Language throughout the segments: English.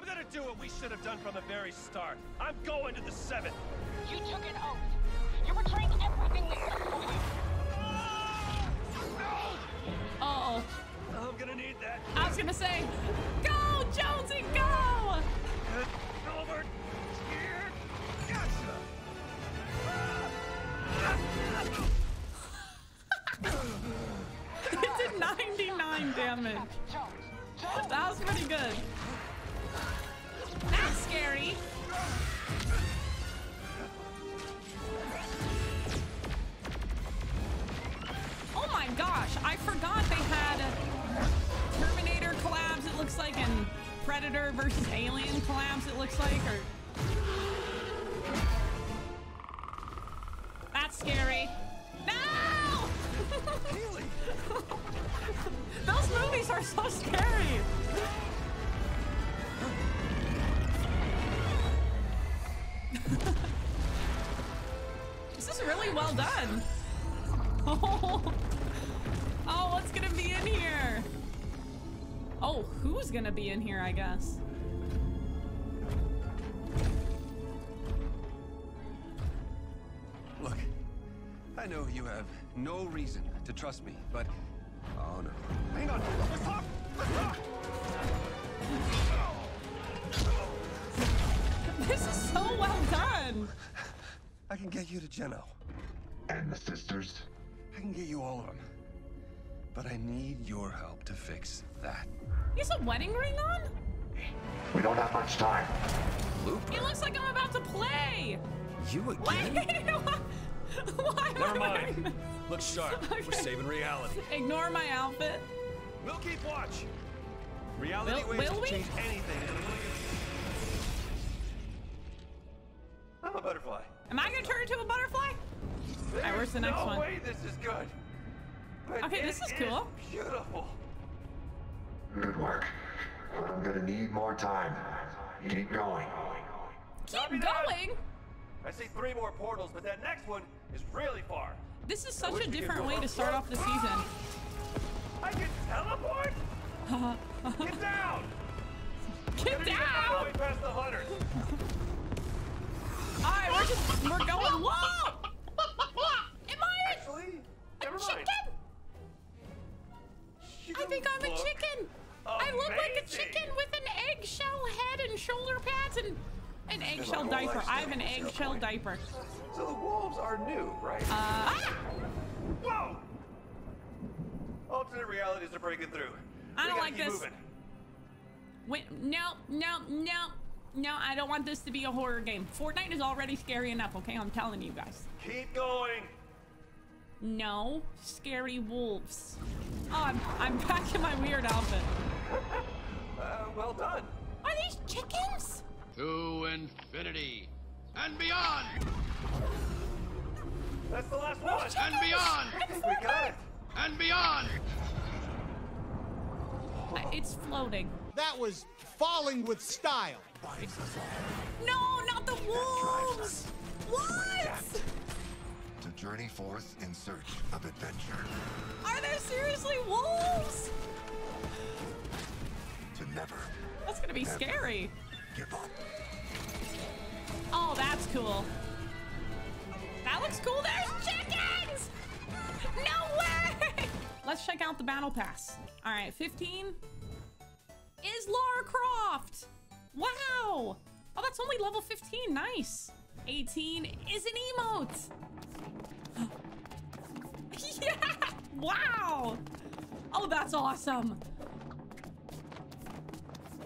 I'm gonna do what we should have done from the very start. I'm going to the 7th. You took an oath. You're betraying everything we stood for you. No! Uh-oh. I'm gonna need that. I was gonna say, go, Jonesy, go! Over here. Gotcha! It did 99 damage. That was pretty good. That's scary. Oh my gosh, I forgot they had Terminator collabs, it looks like, and Predator versus Alien collabs, it looks like, or... That's scary. No! Really? Those movies are so scary. This is really well done. Oh. Oh, what's gonna be in here? Oh, who's gonna be in here, I guess? Look, I know you have no reason to trust me, but... Oh, no. Hang on! Let's talk! Let's talk! This is so well done! I can get you to Geno. And the sisters? I can get you all of them. But I need your help to fix that. He has a wedding ring on? We don't have much time. Looper. It looks like I'm about to play! You again? Wait, why never mind. Look sharp. Okay. We're saving reality. Ignore my outfit. We'll keep watch. Reality waves can change anything. I'm a butterfly. Am I gonna turn into a butterfly? Alright, where's the next one? No way this is good. But okay, this is cool. Beautiful. Good work. But I'm gonna need more time. Keep going. Keep going? I see 3 more portals, but that next one is really far. This is such a different way to start off the season. I can teleport? Get down! Get down! Way past the hunters. Alright, we're going. Whoa! Am I a chicken? I think I'm a chicken. Amazing. I look like a chicken with an eggshell head and shoulder pads and an eggshell diaper. I have an eggshell diaper. So the wolves are new, right? Whoa! Alternate realities are breaking through. I don't like this. Wait, no, I don't want this to be a horror game. Fortnite is already scary enough, okay? I'm telling you guys. Keep going. No, scary wolves. Oh, I'm back in my weird outfit. Well done. Are these chickens? To infinity and beyond. That's the last one. And beyond. I think we got it. And beyond. It's floating. That was falling with style. No, not the wolves. What? To journey forth in search of adventure. Are there seriously wolves? To never. That's gonna be scary. Give up. Oh, that's cool. That looks cool. There's chickens! No way! Let's check out the battle pass. All right, 15 is Lara Croft. Wow. Oh, that's only level 15. Nice. 18 is an emote. Yeah! Wow! Oh, that's awesome.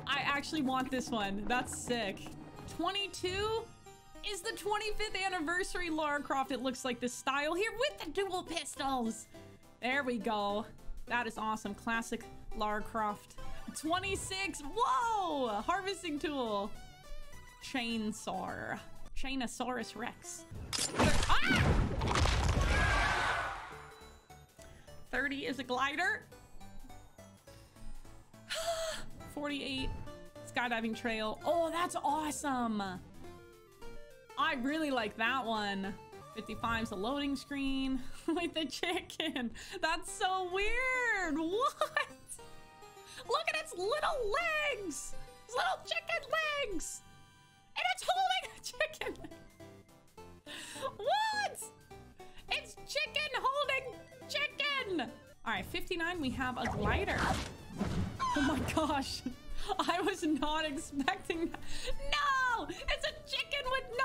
I actually want this one. That's sick. 22 is the 25th anniversary Lara Croft. It looks like this style here with the dual pistols. There we go. That is awesome. Classic Lara Croft. 26. Whoa! Harvesting tool. Chainsaw. Chainosaurus Rex. Ah! 30 is a glider. 48 skydiving trail. Oh, that's awesome. I really like that one. 55 is a loading screen with the chicken. That's so weird. What? Look at its little legs. Its little chicken 59, we have a glider. Oh my gosh. I was not expecting that. No! It's a chicken with no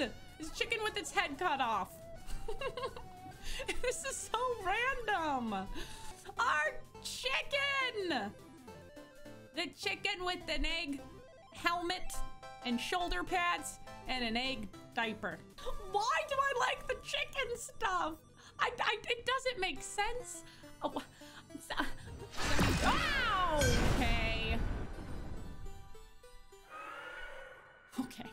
head! It's chicken with its head cut off. This is so random. Our chicken! The chicken with an egg helmet and shoulder pads and an egg diaper. Why do I like the chicken stuff? It doesn't make sense. Oh, okay. Okay.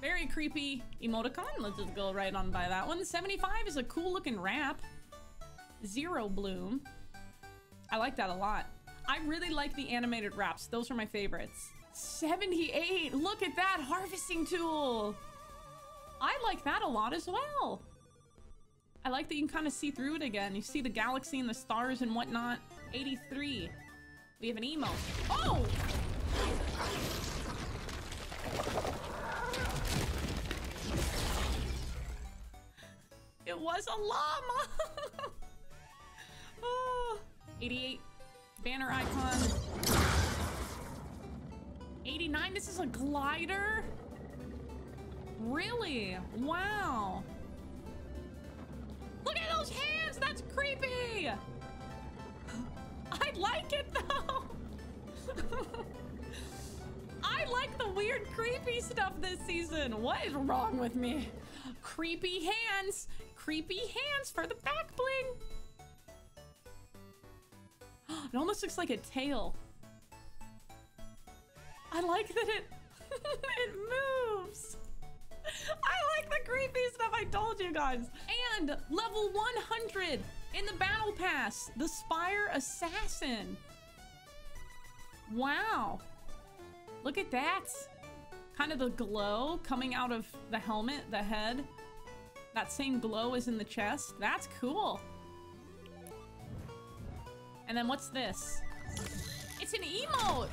Very creepy emoticon. Let's just go right on by that one. 75 is a cool looking wrap. Zero bloom. I like that a lot. I really like the animated wraps. Those are my favorites. 78. Look at that harvesting tool. I like that a lot as well. I like that you can kind of see through it again. You see the galaxy and the stars and whatnot. 83. We have an emote. Oh! It was a llama! Oh. 88. Banner icon. 89. This is a glider? Really? Wow. Look at those hands! That's creepy! I like it, though! I like the weird, creepy stuff this season. What is wrong with me? Creepy hands! Creepy hands for the back bling! It almost looks like a tail. I like that it... it moves! I like the creepy stuff I told you guys. And level 100 in the Battle Pass, the Spire Assassin. Wow. Look at that. Kind of the glow coming out of the helmet, the head. That same glow is in the chest. That's cool. And then what's this? It's an emote.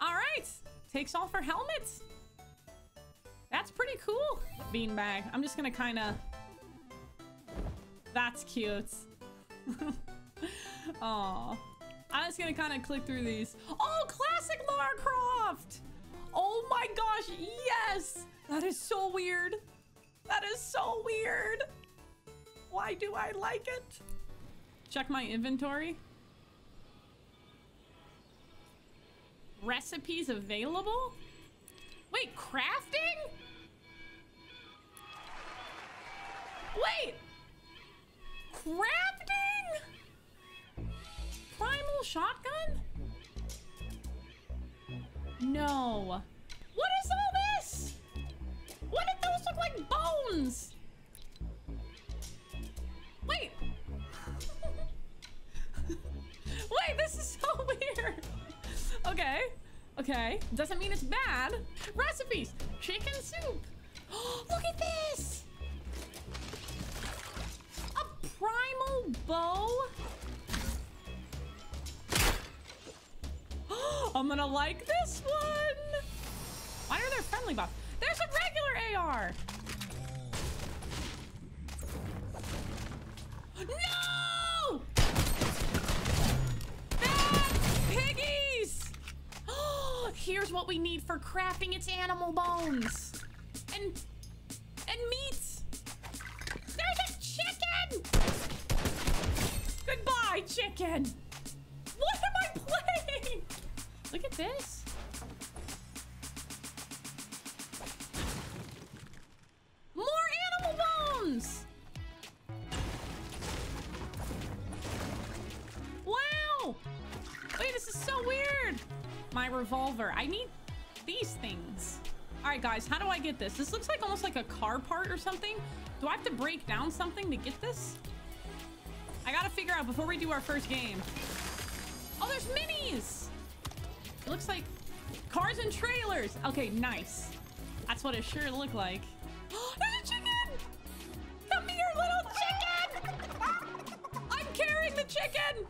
All right. Takes off her helmets. That's pretty cool. Beanbag. I'm just gonna kind of... That's cute. Aww. I'm just gonna kind of click through these. Oh, classic Lara Croft! Oh my gosh, yes! That is so weird. That is so weird. Why do I like it? Check my inventory. Recipes available? Wait, crafting? Wait! Crafting? Primal shotgun? No. What is all this? What did those look like bones? Wait. Wait, this is so weird. Okay. Okay. Doesn't mean it's bad. Recipes. Chicken soup. Look at this. A primal bow. I'm gonna like this one. Why are there friendly buffs? There's a regular AR. No! Bad piggies! Here's what we need for crafting. It's animal bones. And meat. There's a chicken! Goodbye, chicken! What am I playing? Look at this. More animal bones! Wow! Wait, this is so weird! My revolver. I need these things. All right, guys, how do I get this? This looks like almost like a car part or something. Do I have to break down something to get this? I gotta figure out before we do our first game. Oh, there's minis. It looks like cars and trailers. Okay, nice. That's what it sure looked like. There's a chicken! Come here, little chicken! I'm carrying the chicken!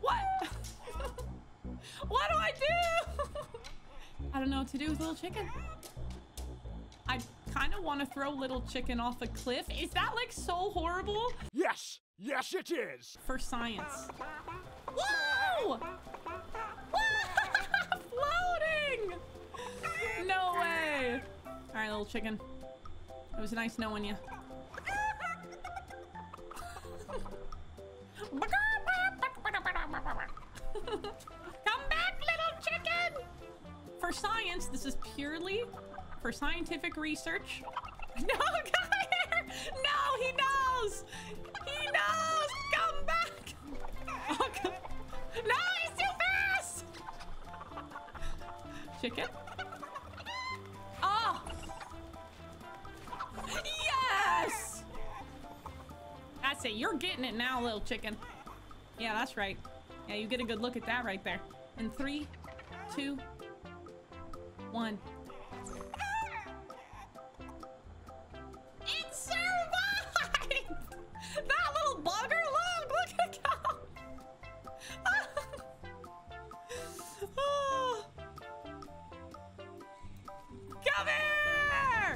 What? What do I do? I don't know what to do with a little chicken. I kind of of want to throw Little Chicken off a cliff. Is that like so horrible? Yes. Yes, it is. For science. Whoa! Floating! No way. All right, Little Chicken. It was nice knowing you. Come back, Little Chicken! For science, this is purely for scientific research. No, come here! No, he knows! He knows! Come back! Okay. No, he's too fast! Chicken? Oh! Yes! That's it. You're getting it now, Little Chicken. Yeah, that's right. Yeah, you get a good look at that right there. In 3, 2, 1. It survived! That little bugger, look! Look at it go! Oh. Come here!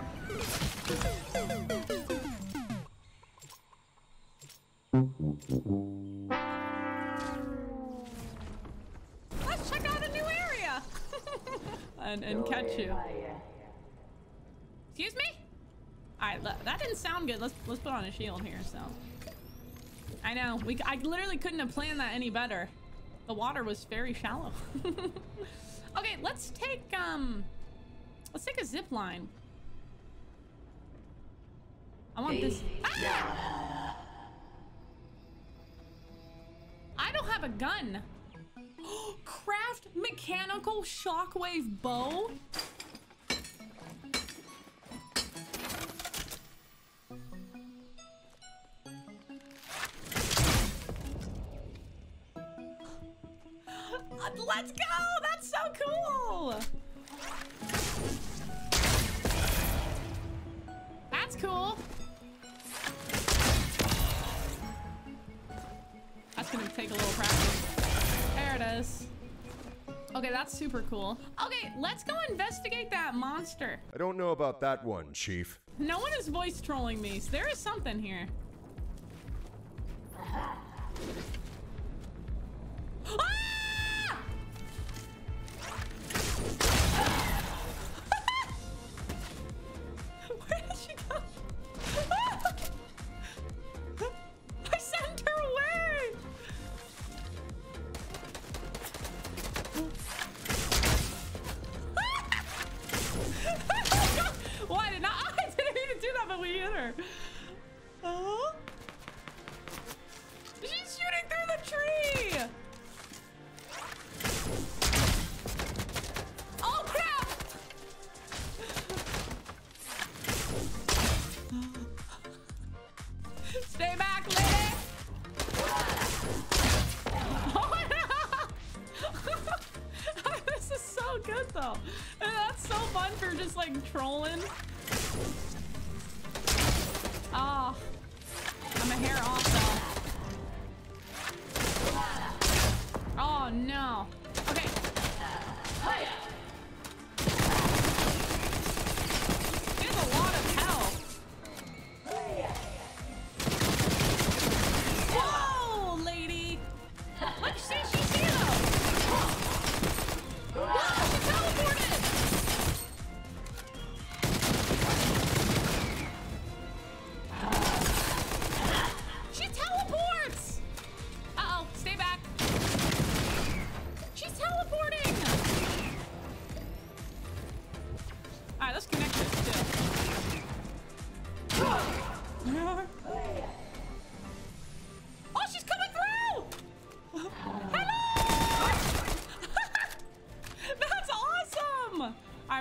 Let's check out a new area! and catch you. Excuse me? Alright, that didn't sound good. Let's put on a shield here, so. I know. I literally couldn't have planned that any better. The water was very shallow. Okay, let's take a zip line. I want this. Ah! I don't have a gun. Craft mechanical shockwave bow. Let's go! That's so cool! That's cool. That's gonna take a little practice. There it is. Okay, that's super cool. Okay, let's go investigate that monster. I don't know about that one, Chief. No one is voice trolling me. There is something here.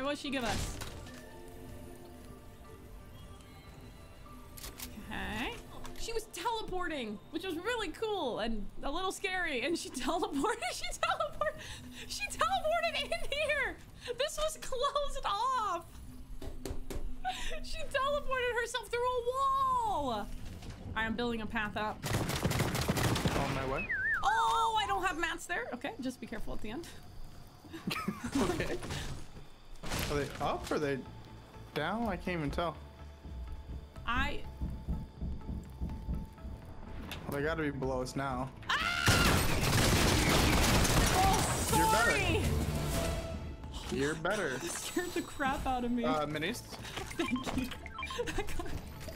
What'd she give us? Okay. She was teleporting, which was really cool and a little scary. And she teleported. She teleported in here. This was closed off. She teleported herself through a wall. All right, I'm building a path up. On my way. Oh, I don't have mats there. Okay, just be careful at the end. Okay. Are they up or are they down? I can't even tell. Well, they gotta be below us now. Ah! Oh, sorry! You're better. You scared the crap out of me. Minis? Thank you.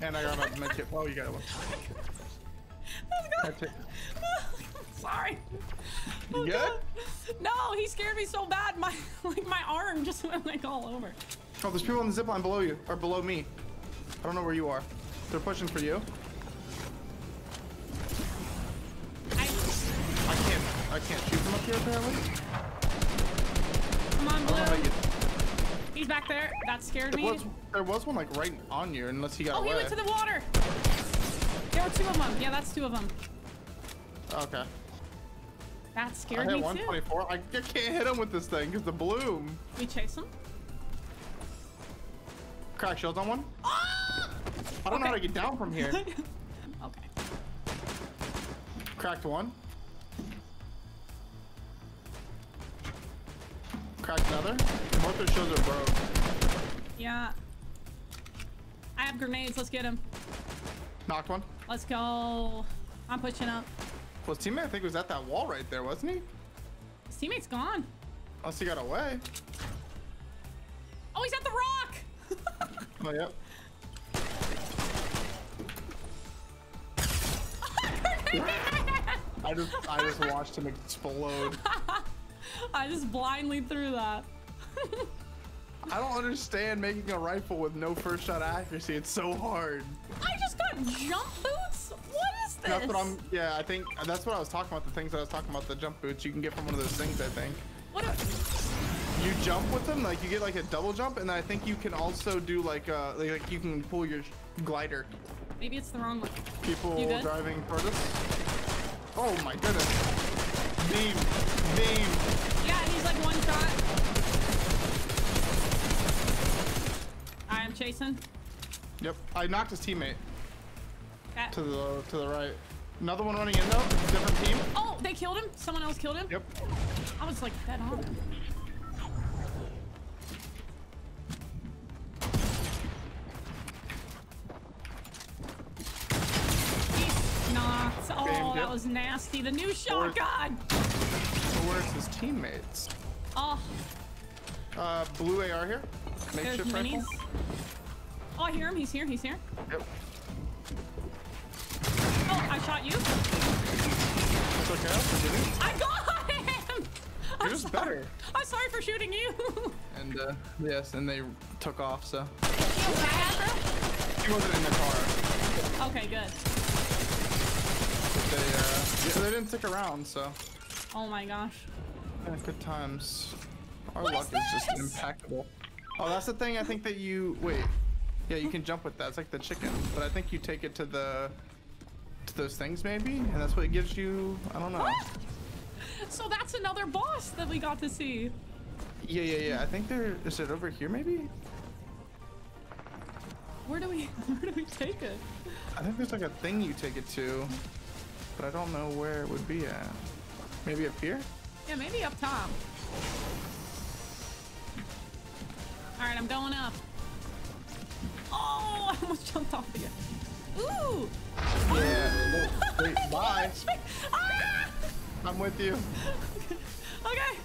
And I got a med kit. Oh, you got one. Let's go. Sorry. You good? No, he scared me so bad. My my arm just went like all over. Oh, there's people on the zipline below you, or below me. I don't know where you are. They're pushing for you. I can't shoot them up here apparently. Come on, Blue. He's back there. That scared me. There was one like right on you, unless he got away. Oh, he went to the water. There were two of them. Yeah, that's two of them. Okay. That scared me too. I hit 124. I can't hit him with this thing because the bloom. We chase him. Crack shields on one. Oh! I don't know how to get down from here. Okay. Cracked one. Cracked another. Both their shields are broke. Yeah. I have grenades. Let's get him. Knocked one. Let's go. I'm pushing up. Well, his teammate, I think, was at that wall right there, wasn't he? His teammate's gone. Unless he got away. Oh, he's at the rock! Oh, yep. I just watched him explode. I just blindly threw that. I don't understand making a rifle with no first shot accuracy. It's so hard. I just got jump boots? What is this? That's what I'm, yeah, I think that's what I was talking about. The things that I was talking about, the jump boots you can get from one of those things, I think. What if you jump with them, like you get like a double jump, and then I think you can also do like you can pull your glider. Maybe it's the wrong one. People driving furthest. Oh my goodness. Beam. Yeah, he's like one shot. I'm chasing. Yep, I knocked his teammate. That. To the right. Another one running in though. Different team. Oh, they killed him. Someone else killed him. Yep. I was like dead on. He's knocked. Oh, banged that was nasty. The new shotgun. Where's his teammates? Oh. Blue AR here. Makeshift rifle. Oh, I hear him. He's here. Yep. Oh, I shot you. It's okay. I got him! You're just better. I'm sorry for shooting you. And, yes, and they took off, so. He wasn't in the car. Okay, good. They didn't stick around, so. Oh my gosh. Yeah, good times. Our luck is just impeccable. Oh, that's the thing I think that you, wait. Yeah, you can jump with that. It's like the chicken, but I think you take it to those things maybe, and that's what it gives you, I don't know. What? So that's another boss that we got to see. Yeah. I think is it over here maybe? Where do we take it? I think there's like a thing you take it to, but I don't know where it would be at. Maybe up here? Yeah, maybe up top. All right, I'm going up. Oh, I almost jumped off the edge. Ooh. Yeah. Wait, bye. Ah! I'm with you. Okay.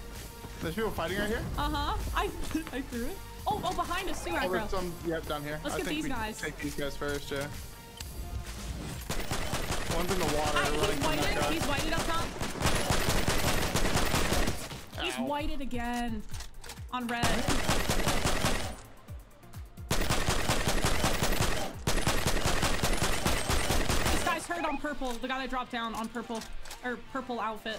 There's people fighting right here? Uh-huh. I threw it. Oh, behind us too, I threw. Yep, down here. Let's get these guys. Take these guys first, yeah. One's in the water. He's whited up top. Ow. He's whited again. On red. Heard on purple, the guy that dropped down on purple, or purple outfit.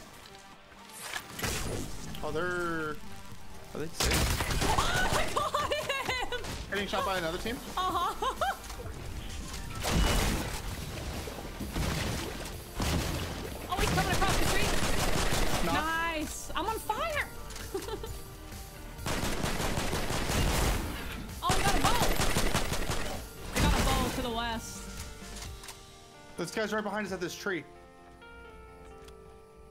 Oh, are they safe? Oh, I got him! Getting shot by another team? Uh-huh. Oh, he's coming across the street. Knock. Nice. I'm on fire. Oh, we got a bow. We got a bow to the west. This guy's right behind us at this tree.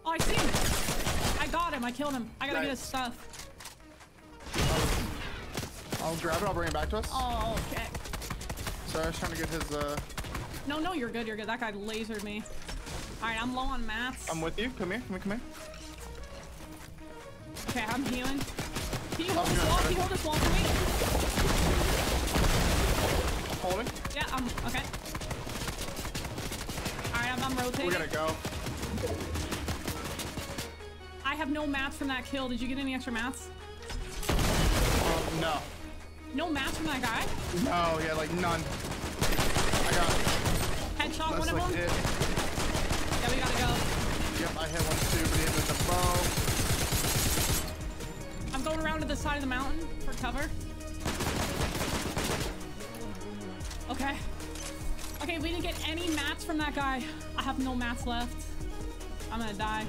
Oh, I see him. I got him. I killed him. I gotta get his stuff. I'll grab it. I'll bring it back to us. Oh, okay. So I was trying to get his, No, no, you're good, you're good. That guy lasered me. Alright, I'm low on mats. I'm with you. Come here, come here, come here. Okay, I'm healing. Can you hold this wall? Can you hold this wall for me? I'm holding. Yeah, I'm... okay. Alright, I'm rotating. We gotta go. I have no mats from that kill. Did you get any extra mats? No. No mats from that guy? No, yeah, like none. I got headshot one of them. It. Yeah, we gotta go. Yep, I hit one too, but he hit with the bow. I'm going around to the side of the mountain for cover. Okay. Okay, we didn't get any mats from that guy. I have no mats left. I'm gonna die.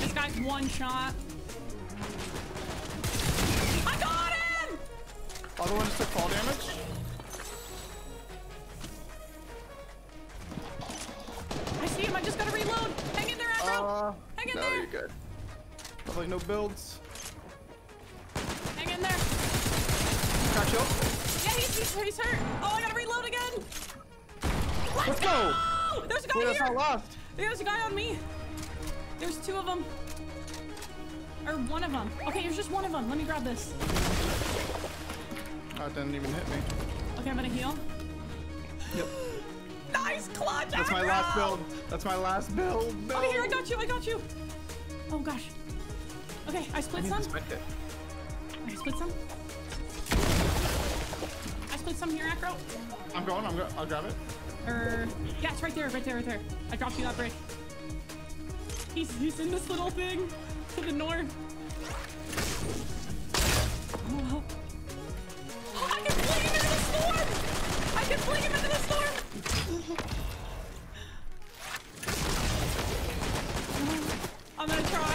This guy's one shot. I got him! Other ones took fall damage. I see him. I just gotta reload. Hang in there, Afro. Hang in there. No, you're good. I have like no builds. Hang in there. Got you. Yeah, he's hurt. Oh, I gotta reload again. Let's go! There's a guy here! Not lost. There's a guy on me. There's two of them. Or one of them. Okay, there's just one of them. Let me grab this. Oh, it didn't even hit me. Okay, I'm gonna heal. Yep. Nice clutch! That's my last build. That's my last build. No. Oh, here, I got you. I got you. Oh, gosh. Okay, I split some. I split some. I split some here, Acro. I'm going. I'll grab it. Yeah, it's right there, right there, right there. I dropped you that brick. He's in this little thing to the north. Oh, help. Oh, I can fling him into the storm! I can fling him into the storm! I'm gonna try.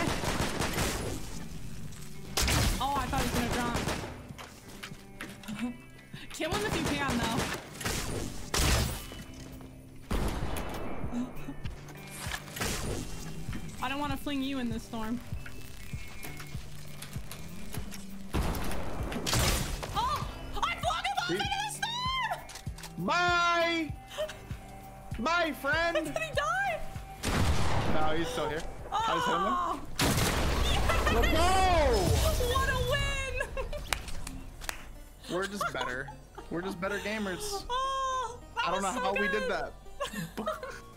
Oh, I thought he was gonna drop. Kill him if you can, though. I don't want to fling you in this storm. Oh! I flung him off into the storm! Bye! My friend! Did he die? No, he's still here. Oh! I just hit him. Yes! Go! What a win! We're just better. We're just better gamers. Oh, I don't know how we did that.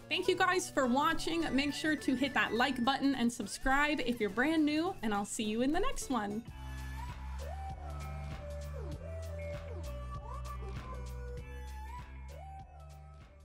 Thank you guys for watching. Make sure to hit that like button and subscribe if you're brand new, and I'll see you in the next one.